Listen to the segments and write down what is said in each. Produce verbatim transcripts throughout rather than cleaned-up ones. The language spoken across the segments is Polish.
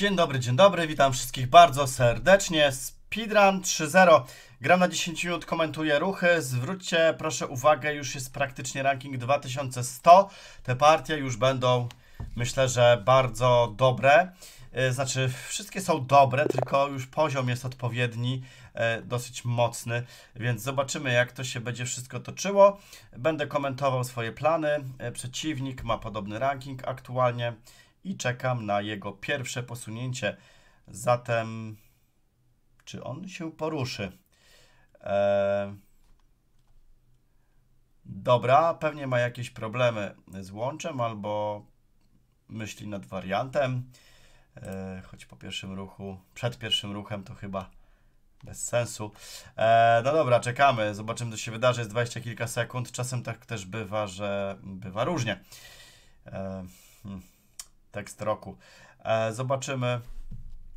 Dzień dobry, dzień dobry, witam wszystkich bardzo serdecznie. Speedrun trzy zero, gram na dziesięć minut, komentuję ruchy. Zwróćcie proszę uwagę, już jest praktycznie ranking dwa tysiące sto. Te partie już będą, myślę, że bardzo dobre. Znaczy, wszystkie są dobre, tylko już poziom jest odpowiedni, dosyć mocny, więc zobaczymy, jak to się będzie wszystko toczyło. Będę komentował swoje plany. Przeciwnik ma podobny ranking aktualnie i czekam na jego pierwsze posunięcie. Zatem, czy on się poruszy? Eee... Dobra, pewnie ma jakieś problemy z łączem albo myśli nad wariantem. Eee, choć po pierwszym ruchu, przed pierwszym ruchem to chyba bez sensu. Eee, no dobra, czekamy, zobaczymy, co się wydarzy. Jest dwadzieścia kilka sekund. Czasem tak też bywa, że bywa różnie. Eee... Hmm. Tekst roku. E, zobaczymy,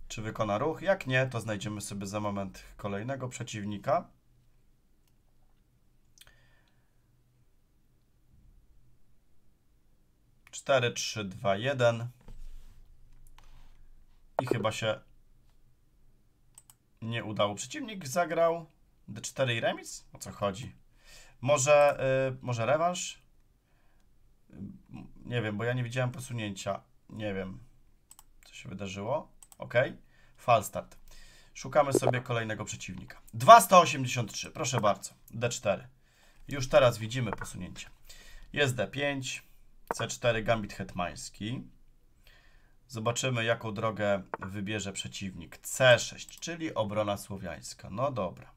czy wykona ruch. Jak nie, to znajdziemy sobie za moment kolejnego przeciwnika. cztery, trzy, dwa, jeden. I chyba się nie udało. Przeciwnik zagrał D cztery i remis? O co chodzi? Może, y, może rewanż? Nie wiem, bo ja nie widziałem posunięcia. Nie wiem, co się wydarzyło. Ok, falstart. Szukamy sobie kolejnego przeciwnika. dwa osiemdziesiąt trzy, proszę bardzo. D cztery. Już teraz widzimy posunięcie. Jest D pięć, C cztery, gambit hetmański. Zobaczymy, jaką drogę wybierze przeciwnik. C sześć, czyli obrona słowiańska. No dobra.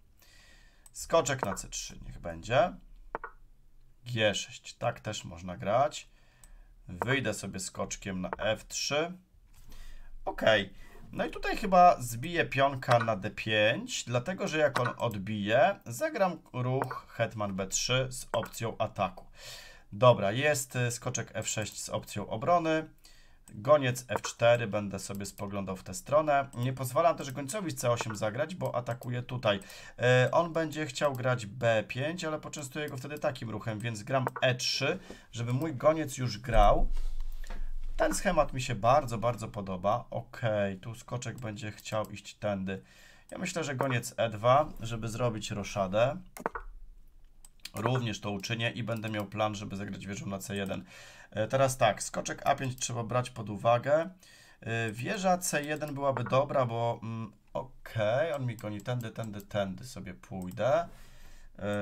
Skoczek na C trzy, niech będzie. G sześć, tak też można grać. Wyjdę sobie skoczkiem na F trzy. Ok. No i tutaj chyba zbiję pionka na D pięć, dlatego że jak on odbije, zagram ruch hetman B trzy z opcją ataku. Dobra, jest skoczek F sześć z opcją obrony. Goniec F cztery, będę sobie spoglądał w tę stronę. Nie pozwalam też gońcowi C osiem zagrać, bo atakuje tutaj. Yy, on będzie chciał grać B pięć, ale poczęstuję go wtedy takim ruchem, więc gram E trzy, żeby mój goniec już grał. Ten schemat mi się bardzo, bardzo podoba. Ok, tu skoczek będzie chciał iść tędy. Ja myślę, że goniec E dwa, żeby zrobić roszadę. Również to uczynię i będę miał plan, żeby zagrać wieżą na C jeden. Teraz tak, skoczek A pięć trzeba brać pod uwagę. Wieża C jeden byłaby dobra, bo mm, okej, okay, on mi goni tędy, tędy, tędy sobie pójdę.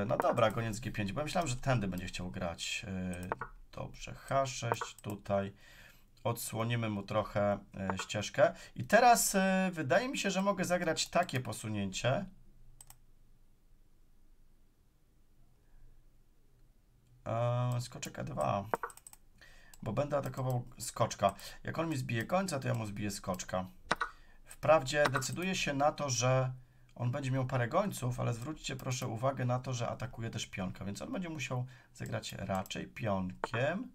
No dobra, goniec G pięć, bo ja myślałem, że tędy będzie chciał grać. Dobrze, H sześć tutaj. Odsłonimy mu trochę ścieżkę. I teraz wydaje mi się, że mogę zagrać takie posunięcie. Skoczek E dwa, bo będę atakował skoczka. Jak on mi zbije końca, to ja mu zbiję skoczka. Wprawdzie decyduje się na to, że on będzie miał parę gońców, ale zwróćcie proszę uwagę na to, że atakuje też pionka, więc on będzie musiał zagrać raczej pionkiem.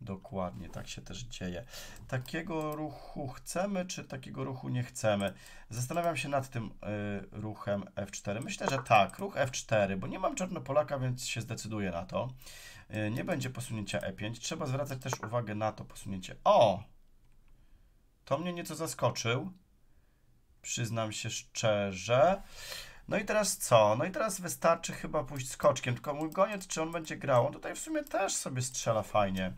Dokładnie, tak się też dzieje. Takiego ruchu chcemy, czy takiego ruchu nie chcemy? Zastanawiam się nad tym y, ruchem F cztery. Myślę, że tak, ruch F cztery, bo nie mam czarnopolaka, więc się zdecyduję na to. Y, nie będzie posunięcia E pięć. Trzeba zwracać też uwagę na to posunięcie. O! To mnie nieco zaskoczył. Przyznam się szczerze. No i teraz co? No i teraz wystarczy chyba pójść skoczkiem. Tylko mój goniec, czy on będzie grał? On tutaj w sumie też sobie strzela fajnie.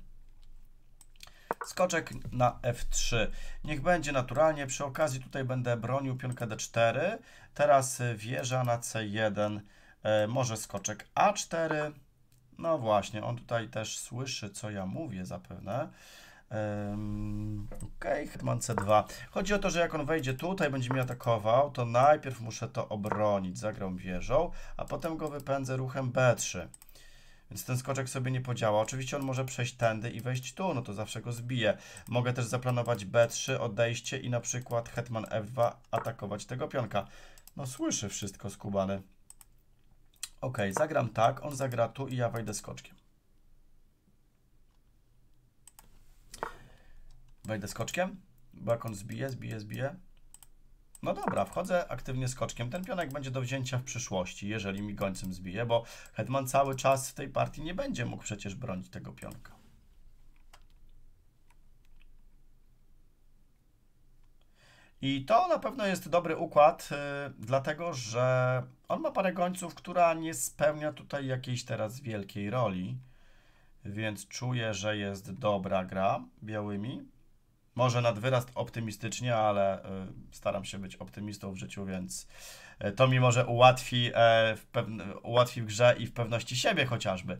Skoczek na F trzy. Niech będzie naturalnie. Przy okazji tutaj będę bronił pionka D cztery. Teraz wieża na C jeden. E, może skoczek A cztery. No właśnie, on tutaj też słyszy, co ja mówię zapewne. Um, ok, hetman C dwa. Chodzi o to, że jak on wejdzie tutaj, będzie mnie atakował, to najpierw muszę to obronić. Zagram wieżą, a potem go wypędzę ruchem B trzy. Więc ten skoczek sobie nie podziała. Oczywiście on może przejść tędy i wejść tu, no to zawsze go zbiję. Mogę też zaplanować B trzy, odejście i na przykład hetman F dwa atakować tego pionka. No słyszy wszystko skubany. Ok, zagram tak, on zagra tu i ja wejdę skoczkiem. Wejdę skoczkiem, bo jak on zbije, zbije, zbije. No dobra, wchodzę aktywnie skoczkiem. Ten pionek będzie do wzięcia w przyszłości, jeżeli mi gońcem zbije, bo hetman cały czas w tej partii nie będzie mógł przecież bronić tego pionka. I to na pewno jest dobry układ, yy, dlatego że on ma parę gońców, która nie spełnia tutaj jakiejś teraz wielkiej roli, więc czuję, że jest dobra gra białymi. Może nad wyraz optymistycznie, ale y, staram się być optymistą w życiu, więc y, to mi może ułatwi, y, w ułatwi w grze i w pewności siebie chociażby. Y,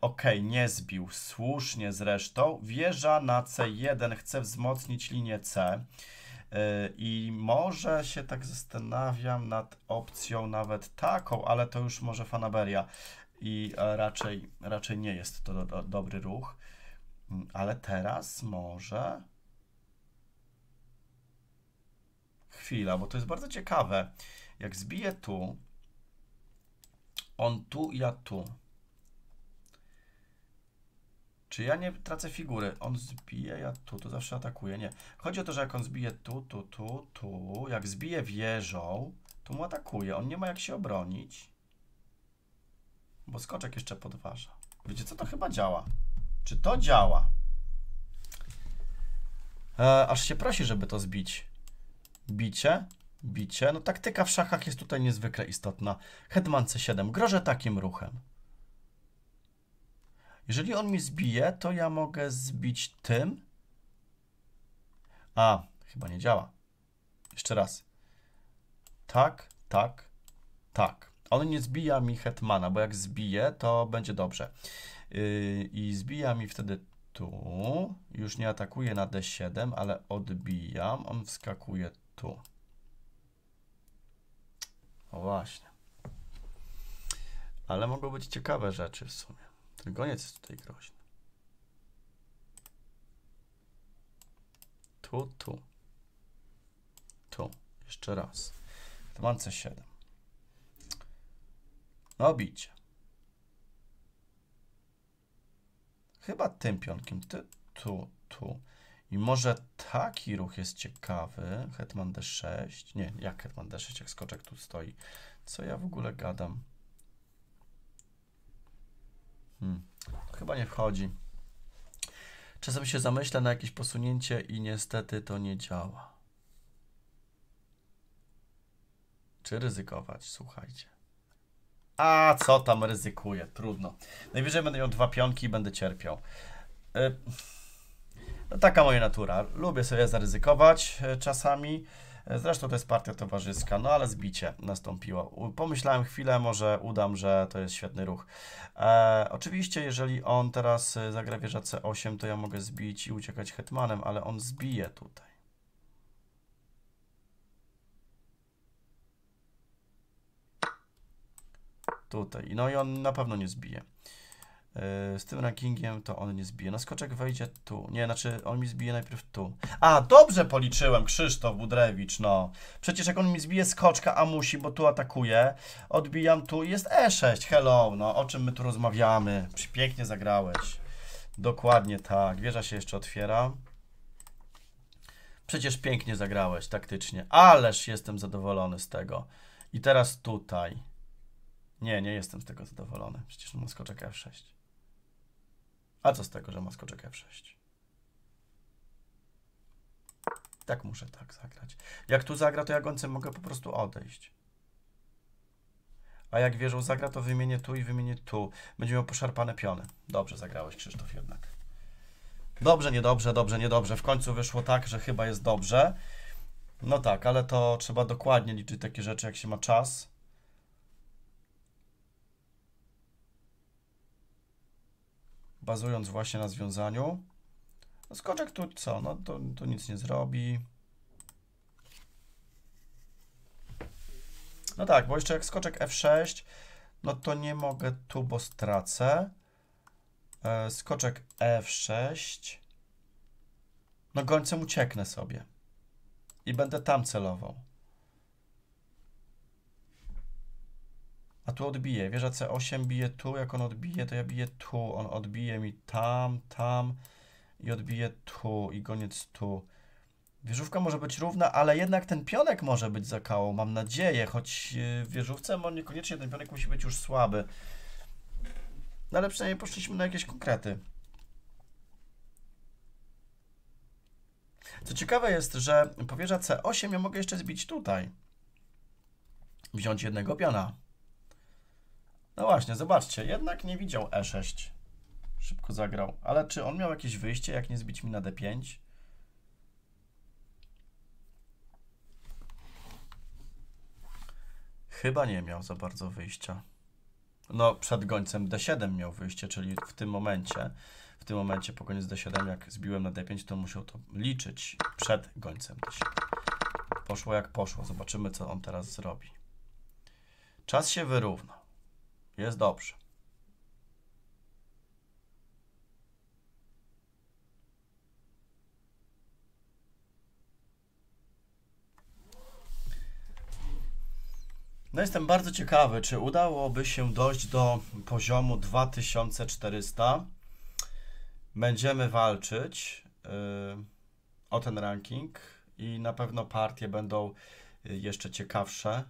Okej, okay, nie zbił, słusznie zresztą. Wieża na C jeden, chce wzmocnić linię C. Y, I może się tak zastanawiam nad opcją nawet taką, ale to już może fanaberia. I y, raczej, raczej nie jest to do, do, dobry ruch. Y, ale teraz może... Chwila, bo to jest bardzo ciekawe. Jak zbiję tu, on tu, ja tu. Czy ja nie tracę figury? On zbije, ja tu, to zawsze atakuje. Nie. Chodzi o to, że jak on zbije tu, tu, tu, tu, jak zbije wieżą, to mu atakuje. On nie ma jak się obronić, bo skoczek jeszcze podważa. Wiecie co, to chyba działa. Czy to działa? E, aż się prosi, żeby to zbić. Bicie, bicie. No taktyka w szachach jest tutaj niezwykle istotna. Hetman C siedem. Grożę takim ruchem. Jeżeli on mi zbije, to ja mogę zbić tym. A, chyba nie działa. Jeszcze raz. Tak, tak, tak. On nie zbija mi hetmana, bo jak zbije, to będzie dobrze. Yy, I zbija mi wtedy... Tu już nie atakuje na D siedem, ale odbijam. On wskakuje tu. O właśnie. Ale mogą być ciekawe rzeczy w sumie. Ten goniec jest tutaj groźny. Tu, tu. Tu. Jeszcze raz. To mam C siedem. No bicie. Chyba tym pionkiem, ty, tu, tu. I może taki ruch jest ciekawy. Hetman D sześć. Nie, jak hetman D sześć, jak skoczek tu stoi. Co ja w ogóle gadam? Hmm. To chyba nie wchodzi. Czasem się zamyśla na jakieś posunięcie i niestety to nie działa. Czy ryzykować? Słuchajcie. A co tam ryzykuję? Trudno. Najwyżej będę miał dwa pionki i będę cierpiał. Yy, no taka moja natura. Lubię sobie zaryzykować yy, czasami. Yy, zresztą to jest partia towarzyska, no ale zbicie nastąpiło. U, pomyślałem chwilę, może udam, że to jest świetny ruch. Yy, oczywiście, jeżeli on teraz yy, zagra wieża C osiem, to ja mogę zbić i uciekać hetmanem, ale on zbije tutaj. Tutaj. No i on na pewno nie zbije. Yy, z tym rankingiem to on nie zbije. No skoczek wejdzie tu. Nie, znaczy on mi zbije najpierw tu. A, dobrze policzyłem, Krzysztof Budrewicz, no. Przecież jak on mi zbije skoczka, a musi, bo tu atakuje, odbijam tu i jest E sześć. Hello, no o czym my tu rozmawiamy? Pięknie zagrałeś. Dokładnie tak. Wieża się jeszcze otwiera. Przecież pięknie zagrałeś taktycznie. Ależ jestem zadowolony z tego. I teraz tutaj. Nie, nie jestem z tego zadowolony. Przecież ma skoczek F sześć. A co z tego, że ma skoczek F sześć? Tak muszę tak zagrać. Jak tu zagra, to ja gońcem mogę po prostu odejść. A jak wieżą zagra, to wymienię tu i wymienię tu. Będzie miał poszarpane piony. Dobrze zagrałeś, Krzysztof, jednak. Dobrze, niedobrze, dobrze, niedobrze. W końcu wyszło tak, że chyba jest dobrze. No tak, ale to trzeba dokładnie liczyć takie rzeczy, jak się ma czas. Bazując właśnie na związaniu. No skoczek tu co? No to, to nic nie zrobi. No tak, bo jeszcze jak skoczek F sześć, no to nie mogę tu, bo stracę. E, skoczek F sześć. No gońcem ucieknę sobie. I będę tam celował. A tu odbije. Wieża C osiem bije tu. Jak on odbije, to ja biję tu. On odbije mi tam, tam i odbije tu. I goniec tu. Wieżówka może być równa, ale jednak ten pionek może być za kałą. Mam nadzieję, choć w wieżówce niekoniecznie ten pionek musi być już słaby. No ale przynajmniej poszliśmy na jakieś konkrety. Co ciekawe jest, że powierza C osiem ja mogę jeszcze zbić tutaj. Wziąć jednego piona. No właśnie, zobaczcie, jednak nie widział E sześć. Szybko zagrał. Ale czy on miał jakieś wyjście, jak nie zbić mi na D pięć? Chyba nie miał za bardzo wyjścia. No, przed gońcem D siedem miał wyjście, czyli w tym momencie, w tym momencie po koniec D siedem, jak zbiłem na D pięć, to musiał to liczyć przed gońcem D siedem. Poszło jak poszło. Zobaczymy, co on teraz zrobi. Czas się wyrównał. Jest dobrze. No jestem bardzo ciekawy, czy udałoby się dojść do poziomu dwa tysiące czterysta. Będziemy walczyć yy, o ten ranking i na pewno partie będą jeszcze ciekawsze,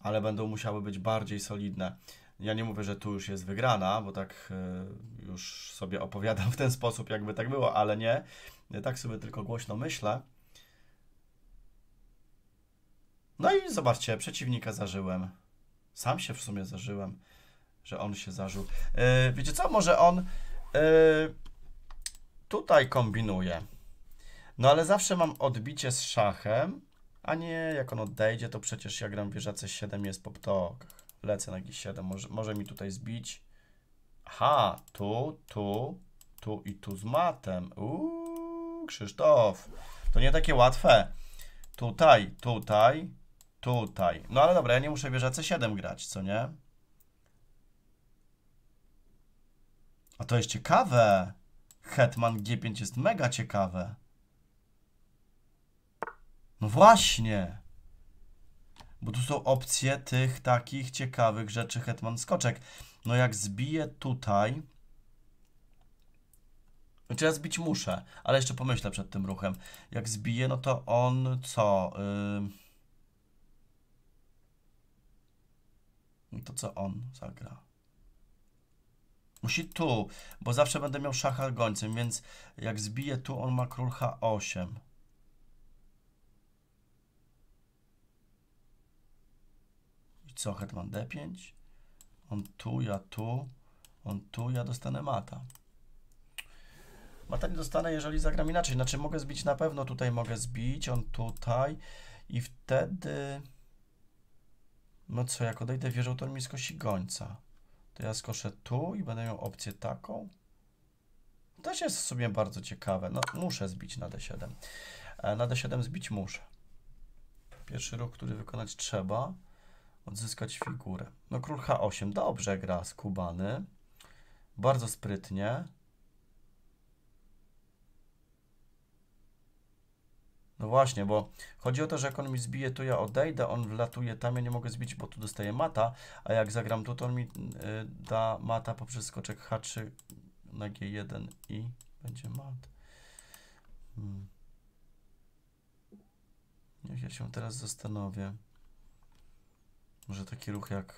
ale będą musiały być bardziej solidne. Ja nie mówię, że tu już jest wygrana, bo tak yy, już sobie opowiadam w ten sposób, jakby tak było, ale nie. Tak sobie tylko głośno myślę. No i zobaczcie, przeciwnika zażyłem. Sam się w sumie zażyłem, że on się zażył. Yy, wiecie co, może on yy, tutaj kombinuje. No ale zawsze mam odbicie z szachem, a nie jak on odejdzie, to przecież ja gram wieża C siedem, jest po ptokach. Lecę na G siedem, może, może mi tutaj zbić. Aha, tu, tu, tu i tu z matem. Uuu, Krzysztof, to nie takie łatwe. Tutaj, tutaj, tutaj. No ale dobra, ja nie muszę wieża C siedem grać, co nie? A to jest ciekawe. Hetman G pięć jest mega ciekawe. No właśnie. Bo tu są opcje tych takich ciekawych rzeczy. Hetman skoczek. No jak zbiję tutaj... Znaczy ja zbić muszę, ale jeszcze pomyślę przed tym ruchem. Jak zbiję, no to on co? Yy... To co on zagra? Musi tu, bo zawsze będę miał szacha gońcem, więc jak zbiję tu, on ma król H osiem. I co? Hetman D pięć? On tu, ja tu. On tu, ja dostanę mata. Mata nie dostanę, jeżeli zagram inaczej. Znaczy mogę zbić na pewno, tutaj mogę zbić, on tutaj i wtedy... No co, jak odejdę wieżą, to on mi skosi gońca. To ja skoszę tu i będę miał opcję taką. To też jest w sumie bardzo ciekawe. No muszę zbić na D siedem. Na D siedem zbić muszę. Pierwszy ruch, który wykonać trzeba. Odzyskać figurę. No król H osiem, dobrze gra skubany. Bardzo sprytnie. No właśnie, bo chodzi o to, że jak on mi zbije, to ja odejdę, on wlatuje tam, ja nie mogę zbić, bo tu dostaję mata, a jak zagram tu, to on mi y, da mata poprzez skoczek H trzy na G jeden i będzie mat. Hmm. Niech ja się teraz zastanowię. Może taki ruch jak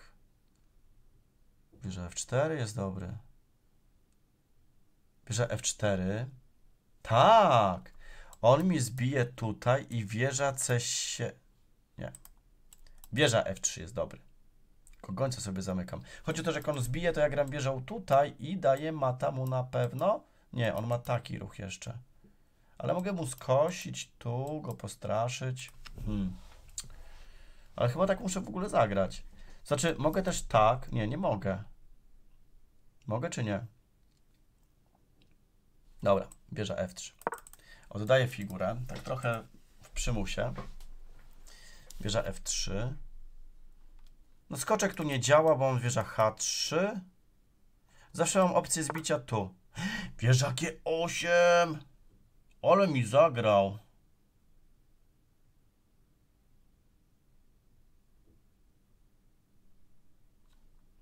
wieża F cztery jest dobry. Wieża F cztery. Tak! On mi zbije tutaj i wieża C siedem... Nie. Wieża F trzy jest dobry. Gońca sobie zamykam. Chodzi o to, że jak on zbije, to ja gram wieżą tutaj i daję mata mu na pewno. Nie, on ma taki ruch jeszcze. Ale mogę mu skosić tu, go postraszyć. Hmm. Ale chyba tak muszę w ogóle zagrać. Znaczy, mogę też tak... Nie, nie mogę. Mogę czy nie? Dobra, wieża F trzy. Oddaję figurę, tak trochę w przymusie. Wieża F trzy. No skoczek tu nie działa, bo on wieża H trzy. Zawsze mam opcję zbicia tu. Wieża G osiem. Ale mi zagrał.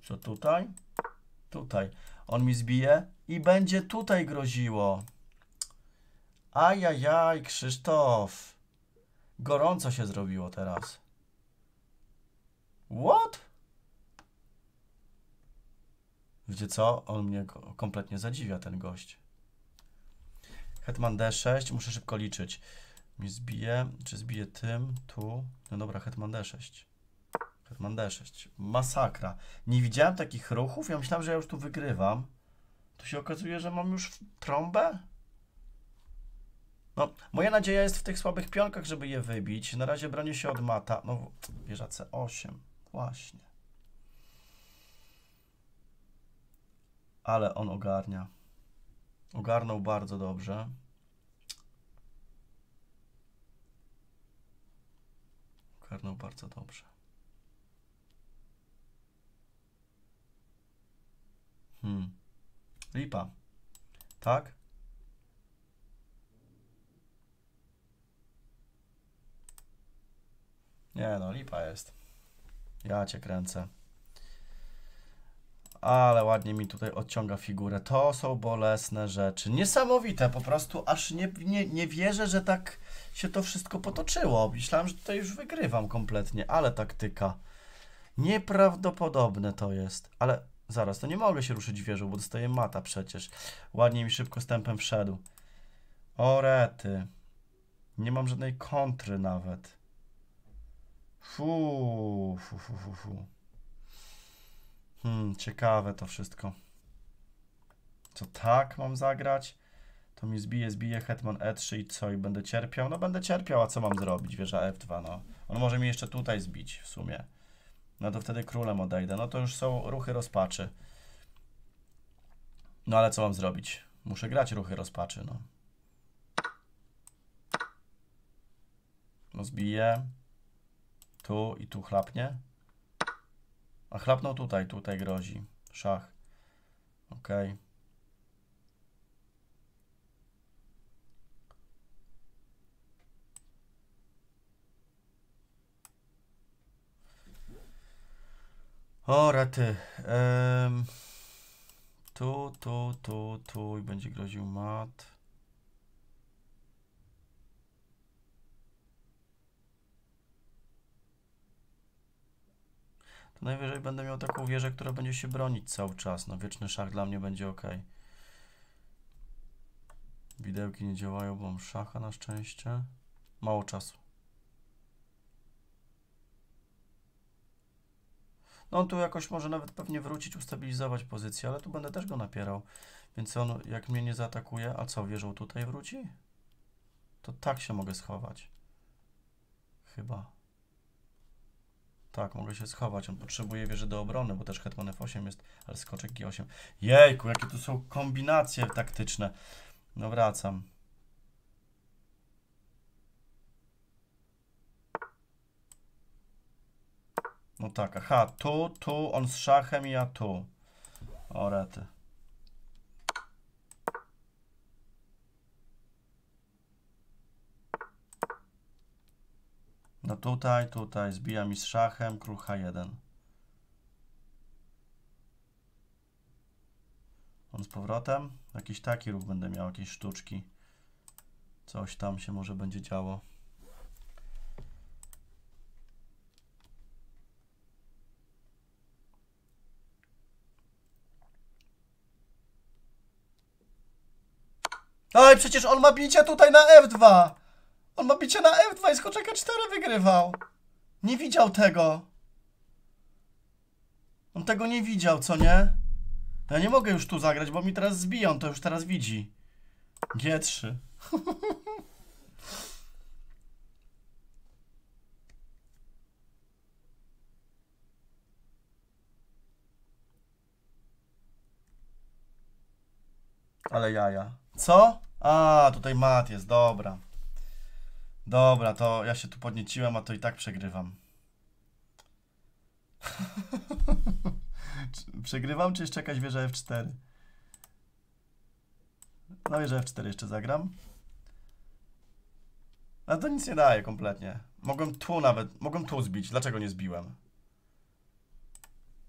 Co tutaj? Tutaj. On mi zbije i będzie tutaj groziło. Ajajaj, Krzysztof. Gorąco się zrobiło teraz. What? Wiecie co? On mnie kompletnie zadziwia, ten gość. Hetman D sześć, muszę szybko liczyć. Mi zbije, czy zbije tym, tu. No dobra, Hetman D sześć. Hetman D sześć. Masakra. Nie widziałem takich ruchów, ja myślałem, że ja już tu wygrywam. Tu się okazuje, że mam już trąbę? No, moja nadzieja jest w tych słabych pionkach, żeby je wybić. Na razie bronię się od mata. No, wieża C osiem. Właśnie. Ale on ogarnia. Ogarnął bardzo dobrze. Ogarnął bardzo dobrze. Hmm. Lipa. Tak? Nie no, lipa jest. Ja cię kręcę. Ale ładnie mi tutaj odciąga figurę. To są bolesne rzeczy. Niesamowite po prostu. Aż nie, nie, nie wierzę, że tak się to wszystko potoczyło. Myślałem, że tutaj już wygrywam kompletnie. Ale taktyka. Nieprawdopodobne to jest. Ale zaraz, to nie mogę się ruszyć wieżą, bo dostaję mata przecież. Ładnie mi szybko stępem wszedł. O rety. Nie mam żadnej kontry nawet. Fu, fu, fu, fu, fu. Hmm, ciekawe to wszystko. Co tak mam zagrać? To mi zbije, zbije hetman E trzy i co? I będę cierpiał? No będę cierpiał, a co mam zrobić? Wieża F dwa, no. On może mi jeszcze tutaj zbić w sumie. No to wtedy królem odejdę. No to już są ruchy rozpaczy. No ale co mam zrobić? Muszę grać ruchy rozpaczy, no. No zbiję. Tu i tu chlapnie. A chlapnął tutaj, tutaj grozi. Szach. Ok. O, rety. Um, tu, tu, tu, tu i będzie groził mat. To najwyżej będę miał taką wieżę, która będzie się bronić cały czas. No wieczny szach dla mnie będzie ok. Widełki nie działają, bo mam szacha na szczęście. Mało czasu. No on tu jakoś może nawet pewnie wrócić, ustabilizować pozycję, ale tu będę też go napierał. Więc on jak mnie nie zaatakuje, a co, wieżą tutaj wróci? To tak się mogę schować. Chyba. Tak, mogę się schować. On potrzebuje wieży do obrony, bo też hetman F osiem jest, ale skoczek G osiem. Jejku, jakie tu są kombinacje taktyczne. No wracam. No tak, aha, tu, tu, on z szachem i ja tu. O rety. No tutaj, tutaj, zbija mi z szachem, król H jeden. On z powrotem? Jakiś taki ruch będę miał, jakieś sztuczki. Coś tam się może będzie działo. Oj, przecież on ma bicie tutaj na F dwa! On ma bicie na F dwa i skoczek E cztery wygrywał. Nie widział tego. On tego nie widział, co nie? Ja nie mogę już tu zagrać, bo mi teraz zbiją. To już teraz widzi. G trzy. Ale jaja. Co? A, tutaj mat jest, dobra. Dobra, to ja się tu podnieciłem, a to i tak przegrywam. Przegrywam, czy jeszcze jakaś wieża F cztery? No wieża F cztery jeszcze zagram. A to nic nie daje kompletnie. Mogłem tu nawet, mogłem tu zbić. Dlaczego nie zbiłem?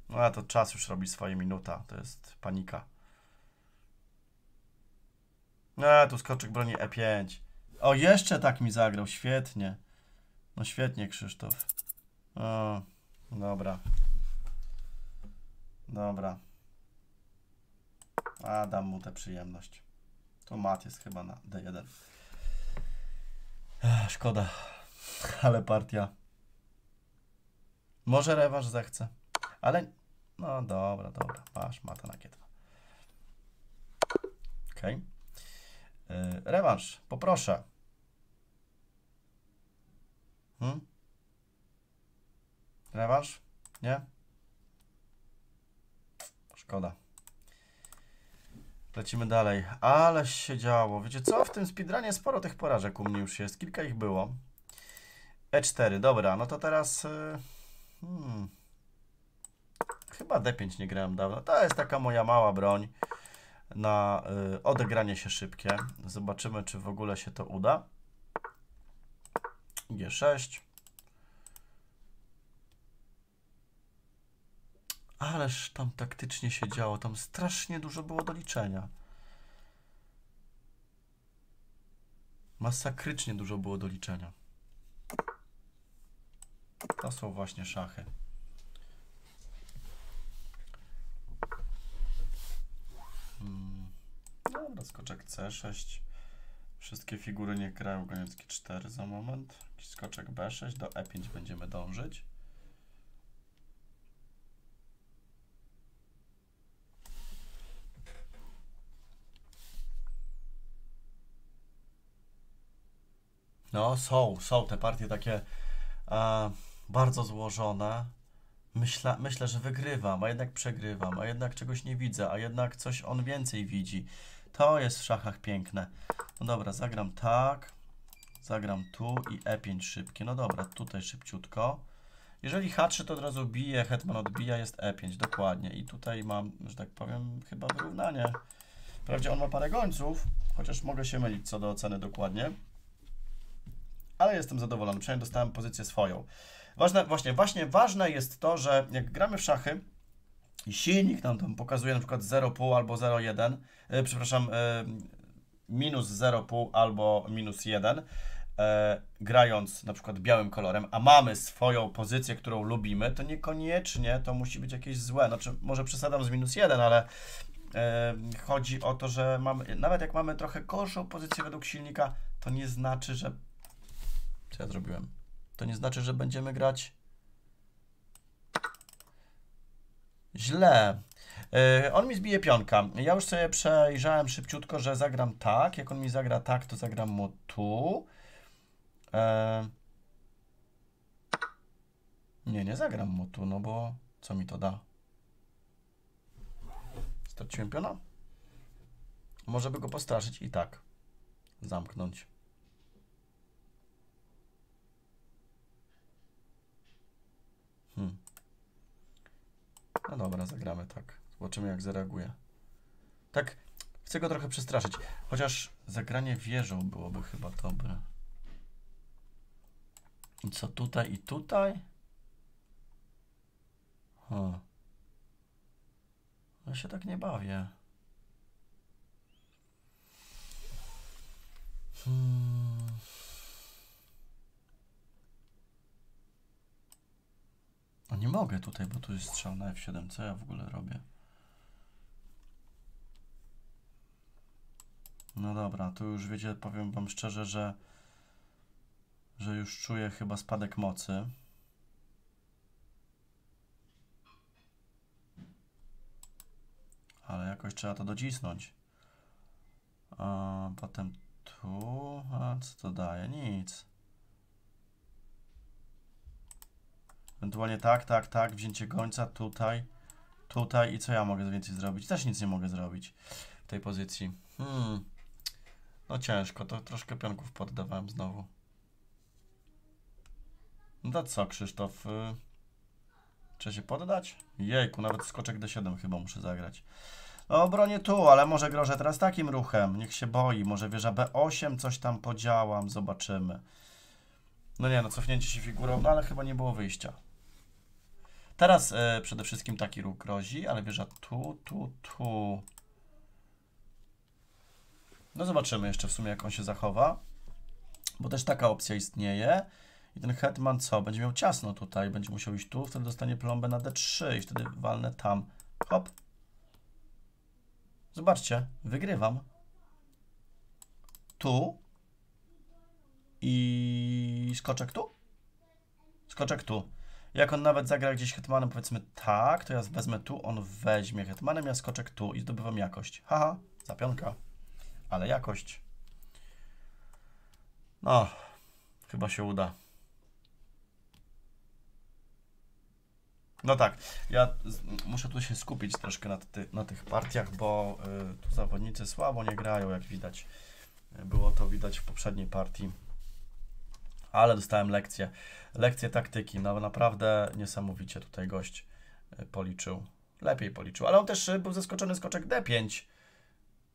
No a to czas już robi swoje, minuta. To jest panika. A, tu skoczek broni E pięć. O, jeszcze tak mi zagrał, świetnie. No świetnie, Krzysztof. O, dobra. Dobra. A, dam mu tę przyjemność. To mat jest chyba na D jeden. Ech, szkoda, ale partia. Może rewanż zechce, ale... No dobra, dobra, masz mata na G dwa. Okej. Okay. Yy, rewanż, poproszę. Hmm? Rewanż? Nie? Szkoda. Lecimy dalej. Ale się działo. Wiecie co? W tym speedrunie sporo tych porażek u mnie już jest. Kilka ich było. E cztery. Dobra, no to teraz... Hmm. Chyba D pięć nie grałem dawno. To jest taka moja mała broń na y, odegranie się szybkie. Zobaczymy, czy w ogóle się to uda. G sześć. Ależ tam taktycznie się działo. Tam strasznie dużo było do liczenia. Masakrycznie dużo było do liczenia. To są właśnie szachy. Hmm. Dobra, skoczek C sześć. Wszystkie figury nie grają goniecki cztery za moment. Skoczek B sześć, do E pięć będziemy dążyć. No są, są te partie takie a, bardzo złożone. Myśla, myślę, że wygrywam, a jednak przegrywam, a jednak czegoś nie widzę, a jednak coś on więcej widzi. To jest w szachach piękne. No dobra, zagram tak, zagram tu i E pięć szybkie. No dobra, tutaj szybciutko. Jeżeli H trzy, to od razu bije, hetman odbija, jest E pięć, dokładnie. I tutaj mam, że tak powiem, chyba wyrównanie. Wprawdzie on ma parę gońców, chociaż mogę się mylić co do oceny dokładnie. Ale jestem zadowolony, przynajmniej dostałem pozycję swoją. Ważne, właśnie, właśnie ważne jest to, że jak gramy w szachy i silnik nam tam pokazuje na przykład zero i pół albo zero i jeden, e, przepraszam, e, minus zero i pół albo minus jeden, e, grając na przykład białym kolorem, a mamy swoją pozycję, którą lubimy, to niekoniecznie to musi być jakieś złe. Znaczy, może przesadzam z minus jeden, ale... chodzi o to, że mamy, nawet jak mamy trochę gorszą pozycję według silnika, to nie znaczy, że... Co ja zrobiłem? To nie znaczy, że będziemy grać źle. Yy, on mi zbije pionka. Ja już sobie przejrzałem szybciutko, że zagram tak. Jak on mi zagra tak, to zagram mu tu. Yy. Nie, nie zagram mu tu, no bo co mi to da? Straciłem piona? Może by go postraszyć i tak zamknąć. Hmm. No dobra, zagramy tak. Zobaczymy, jak zareaguje. Tak, chcę go trochę przestraszyć. Chociaż zagranie wieżą byłoby chyba dobre. I co tutaj i tutaj? Huh. Ja się tak nie bawię. Hmm. O, nie mogę tutaj, bo tu jest strzał na F siedem. Co ja w ogóle robię? No dobra, tu już wiecie, powiem wam szczerze, że, że już czuję chyba spadek mocy. Ale jakoś trzeba to docisnąć. A potem tu... A co to daje? Nic. Ewentualnie tak, tak, tak. Wzięcie gońca tutaj. Tutaj. I co ja mogę więcej zrobić? Też nic nie mogę zrobić w tej pozycji. Hmm. No ciężko. To troszkę pionków poddawałem znowu. No to co, Krzysztof? Trzeba się poddać? Jejku, nawet skoczek D siedem chyba muszę zagrać. No, bronię tu, ale może grożę teraz takim ruchem. Niech się boi. Może wieża B osiem, coś tam podziałam. Zobaczymy. No nie, no cofnięcie się figurą, no ale chyba nie było wyjścia. Teraz y, przede wszystkim taki ruch grozi, ale wieża tu, tu, tu. No zobaczymy jeszcze w sumie, jak on się zachowa. Bo też taka opcja istnieje. I ten hetman co? Będzie miał ciasno tutaj, będzie musiał iść tu, wtedy dostanie plombę na D trzy i wtedy walnę tam. Hop. Zobaczcie, wygrywam. tu i skoczek tu, skoczek tu. Jak on nawet zagra gdzieś hetmanem, powiedzmy tak, to ja wezmę tu, on weźmie hetmanem, ja skoczek tu i zdobywam jakość. Haha, za pionka, ale jakość. No, chyba się uda. No tak, ja muszę tu się skupić troszkę na, ty, na tych partiach, bo y, tu zawodnicy słabo nie grają, jak widać. Było to widać w poprzedniej partii. Ale dostałem lekcję. Lekcję taktyki. No naprawdę niesamowicie tutaj gość policzył. Lepiej policzył. Ale on też był zaskoczony skoczek D pięć.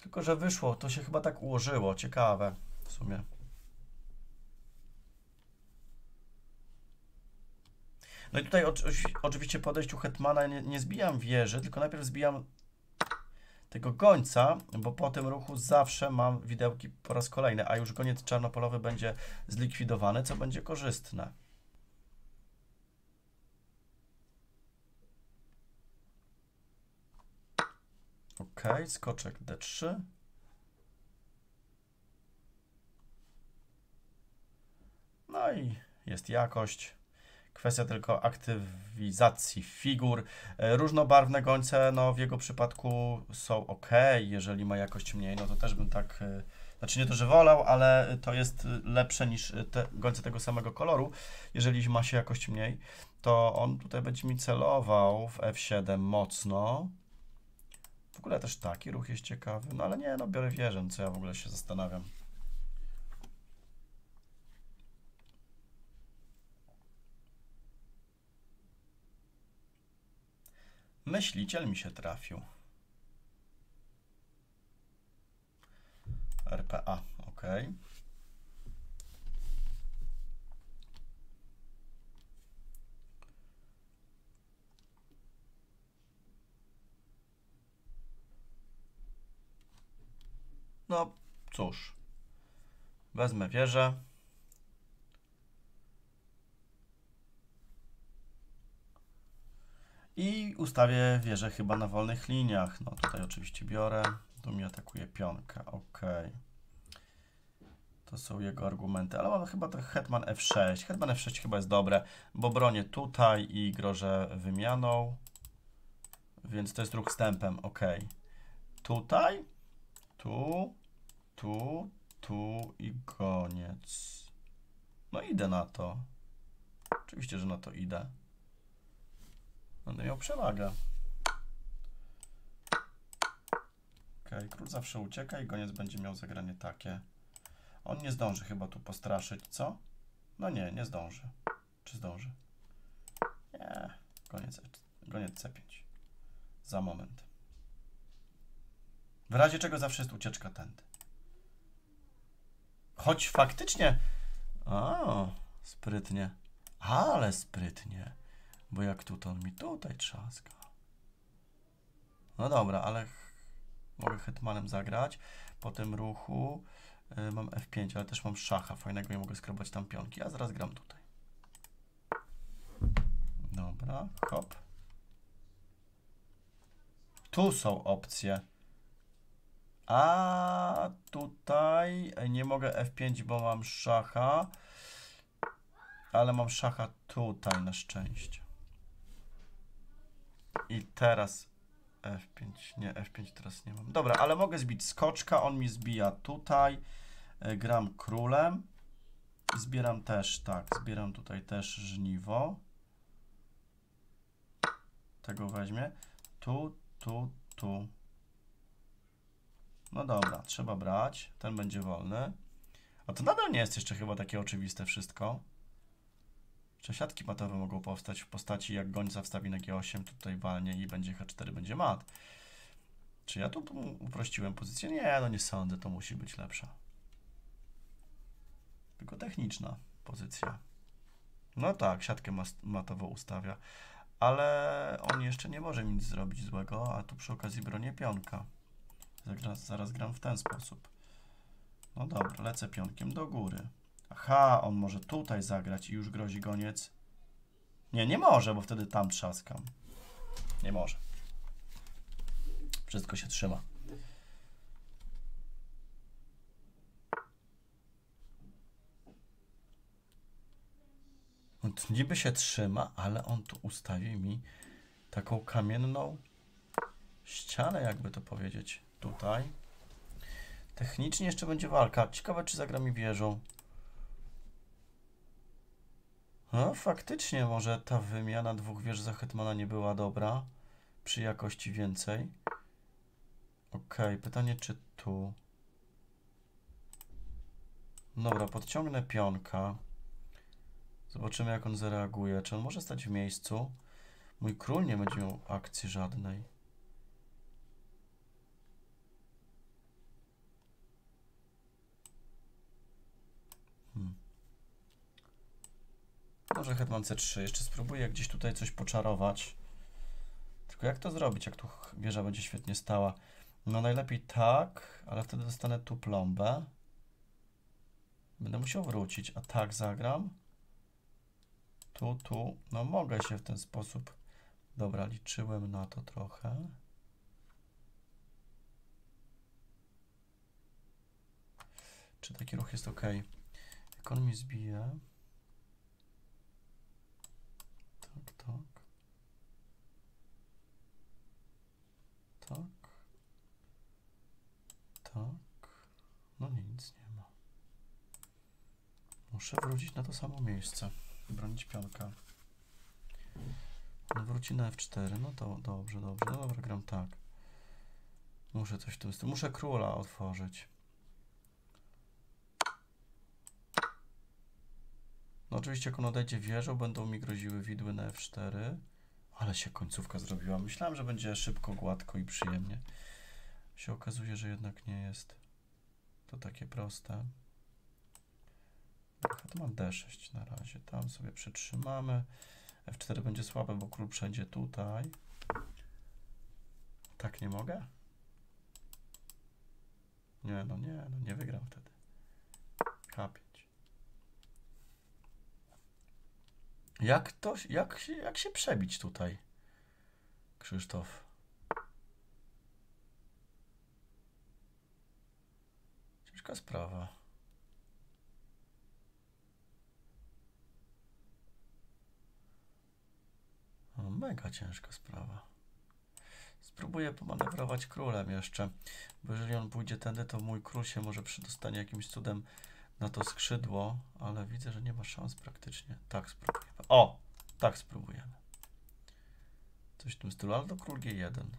Tylko że wyszło. To się chyba tak ułożyło. Ciekawe w sumie. No i tutaj oczywiście po odejściu hetmana nie, nie zbijam wieży, tylko najpierw zbijam tego gońca, bo po tym ruchu zawsze mam widełki po raz kolejny, a już goniec czarnopolowy będzie zlikwidowany, co będzie korzystne. Ok, skoczek D trzy. No i jest jakość. Kwestia tylko aktywizacji figur. Różnobarwne gońce, no w jego przypadku są ok, jeżeli ma jakość mniej, no to też bym tak, znaczy nie to, że wolał, ale to jest lepsze niż te gońce tego samego koloru. Jeżeli ma się jakość mniej, to on tutaj będzie mi celował w F siedem mocno. W ogóle też taki ruch jest ciekawy, no ale nie, no biorę wieżę, co ja w ogóle się zastanawiam. Myśliciel mi się trafił. R P A, ok. No cóż, wezmę wieżę. I ustawię wieżę chyba na wolnych liniach. No tutaj oczywiście biorę. Tu mi atakuje pionka. Ok. To są jego argumenty. Ale mamy chyba to hetman F sześć. Hetman F sześć chyba jest dobre, bo bronię tutaj i grożę wymianą. Więc to jest ruch wstępem. Ok. Tutaj, tu, tu, tu i koniec. No idę na to. Oczywiście, że na to idę. Będę miał przewagę. Okej, król zawsze ucieka i goniec będzie miał zagranie takie. On nie zdąży chyba tu postraszyć, co? No nie, nie zdąży. Czy zdąży? Nie, goniec, goniec C pięć. Za moment. W razie czego zawsze jest ucieczka tędy. Choć faktycznie... O, sprytnie. Ale sprytnie. Bo jak tu, to on mi tutaj trzaska. No dobra, ale mogę hetmanem zagrać. Po tym ruchu yy, mam F pięć, ale też mam szacha fajnego i mogę skrobać tam pionki. A zaraz gram tutaj. Dobra, hop. Tu są opcje. A tutaj nie mogę F pięć, bo mam szacha. Ale mam szacha tutaj na szczęście. I teraz F pięć, nie, F pięć teraz nie mam. Dobra, ale mogę zbić skoczka, on mi zbija tutaj. Gram królem. Zbieram też, tak, zbieram tutaj też żniwo. Tego weźmie. Tu, tu, tu. No dobra, trzeba brać. Ten będzie wolny. A to nadal nie jest jeszcze chyba takie oczywiste wszystko. Siatki matowe mogą powstać w postaci, jak gońca wstawi na G osiem, tutaj walnie i będzie H cztery, będzie mat. Czy ja tu uprościłem pozycję? Nie, no nie sądzę, to musi być lepsza. Tylko techniczna pozycja. No tak, siatkę matową ustawia, ale on jeszcze nie może mi nic zrobić złego, a tu przy okazji bronię pionka. Zaraz, zaraz gram w ten sposób. No dobra, lecę pionkiem do góry. Aha, on może tutaj zagrać i już grozi goniec. Nie, nie może, bo wtedy tam trzaskam. Nie może. Wszystko się trzyma. niby się trzyma, ale on tu ustawi mi taką kamienną ścianę, jakby to powiedzieć, tutaj. Technicznie jeszcze będzie walka. Ciekawe, czy zagra mi wieżą. No, faktycznie może ta wymiana dwóch wież za hetmana nie była dobra. Przy jakości więcej. Ok, pytanie, czy tu... Dobra, podciągnę pionka. Zobaczymy, jak on zareaguje. Czy on może stać w miejscu? Mój król nie będzie miał akcji żadnej. Hmm. Może hetman C trzy. Jeszcze spróbuję gdzieś tutaj coś poczarować. Tylko jak to zrobić, jak tu wieża będzie świetnie stała? No najlepiej tak, ale wtedy dostanę tu plombę. Będę musiał wrócić, a tak zagram. Tu, tu. No mogę się w ten sposób... Dobra, liczyłem na to trochę. Czy taki ruch jest ok? Jak on mi zbije... Tak, tak. Tak. Tak. No nic nie ma. Muszę wrócić na to samo miejsce. Bronić pionka. On wróci na F cztery. No to dobrze, dobrze. No dobra, gram tak. Muszę coś w tym stylu. Muszę króla otworzyć. No oczywiście jak on odejdzie wieżą, będą mi groziły widły na F cztery. Ale się końcówka zrobiła. Myślałem, że będzie szybko, gładko i przyjemnie. Się okazuje, że jednak nie jest to takie proste. Hetman D sześć na razie. Tam sobie przytrzymamy. F cztery będzie słabe, bo król przejdzie tutaj. Tak nie mogę? Nie, no nie, no nie wygram wtedy. K pięć. Jak to, jak się, jak się przebić tutaj, Krzysztof? Ciężka sprawa. No, mega ciężka sprawa. Spróbuję pomanewrować królem jeszcze, bo jeżeli on pójdzie tędy, to mój król się może przydostanie jakimś cudem na to skrzydło, ale widzę, że nie ma szans praktycznie. Tak spróbujemy. O! Tak spróbujemy. Coś w tym stylu, ale to król G jeden.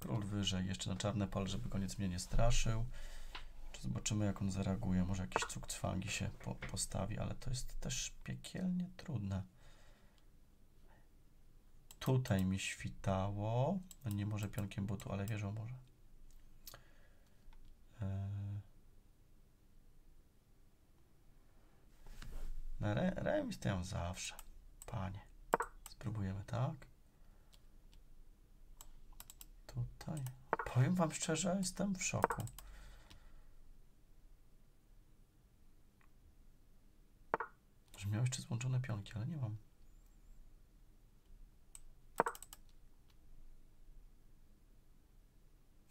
Król wyżej, jeszcze na czarne pal, żeby koniec mnie nie straszył. Zobaczymy, jak on zareaguje. Może jakiś cukcwangi się po postawi, ale to jest też piekielnie trudne. Tutaj mi świtało. No nie może pionkiem butu, ale wieżą może. Na re remis to ja zawsze. Panie. Spróbujemy tak. Tutaj. Powiem wam szczerze, jestem w szoku. Że miał jeszcze złączone pionki, ale nie mam.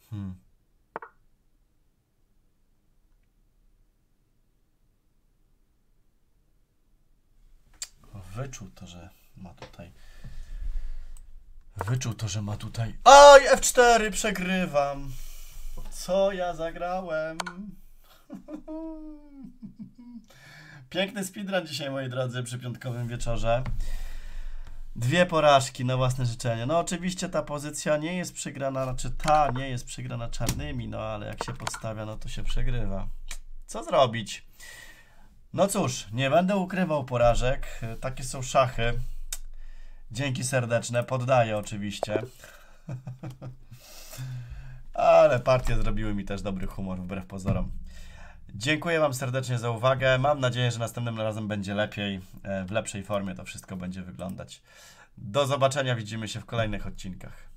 Hmm. Wyczuł to, że ma tutaj... Wyczuł to, że ma tutaj... Aj, F cztery, przegrywam! Co ja zagrałem? Piękny speedrun dzisiaj, moi drodzy, przy piątkowym wieczorze. Dwie porażki na własne życzenie. No oczywiście ta pozycja nie jest przegrana, znaczy ta nie jest przegrana czarnymi, no ale jak się podstawia, no to się przegrywa. Co zrobić? No cóż, nie będę ukrywał porażek. Takie są szachy. Dzięki serdeczne, poddaję oczywiście. Ale partie zrobiły mi też dobry humor, wbrew pozorom. Dziękuję wam serdecznie za uwagę. Mam nadzieję, że następnym razem będzie lepiej, w lepszej formie to wszystko będzie wyglądać. Do zobaczenia, widzimy się w kolejnych odcinkach.